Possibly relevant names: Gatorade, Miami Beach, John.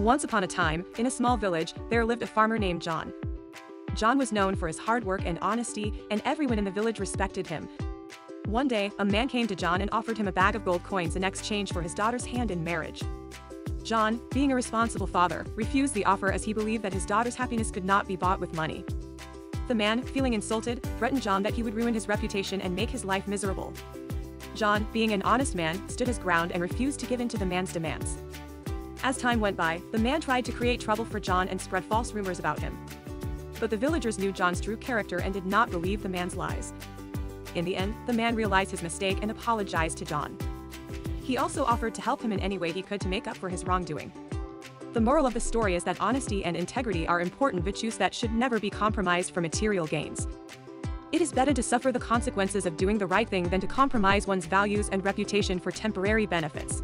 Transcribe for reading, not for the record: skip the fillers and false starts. Once upon a time, in a small village, there lived a farmer named John. John was known for his hard work and honesty, and everyone in the village respected him. One day, a man came to John and offered him a bag of gold coins in exchange for his daughter's hand in marriage. John, being a responsible father, refused the offer as he believed that his daughter's happiness could not be bought with money. The man, feeling insulted, threatened John that he would ruin his reputation and make his life miserable. John, being an honest man, stood his ground and refused to give in to the man's demands. As time went by, the man tried to create trouble for John and spread false rumors about him. But the villagers knew John's true character and did not believe the man's lies. In the end, the man realized his mistake and apologized to John. He also offered to help him in any way he could to make up for his wrongdoing. The moral of the story is that honesty and integrity are important virtues that should never be compromised for material gains. It is better to suffer the consequences of doing the right thing than to compromise one's values and reputation for temporary benefits.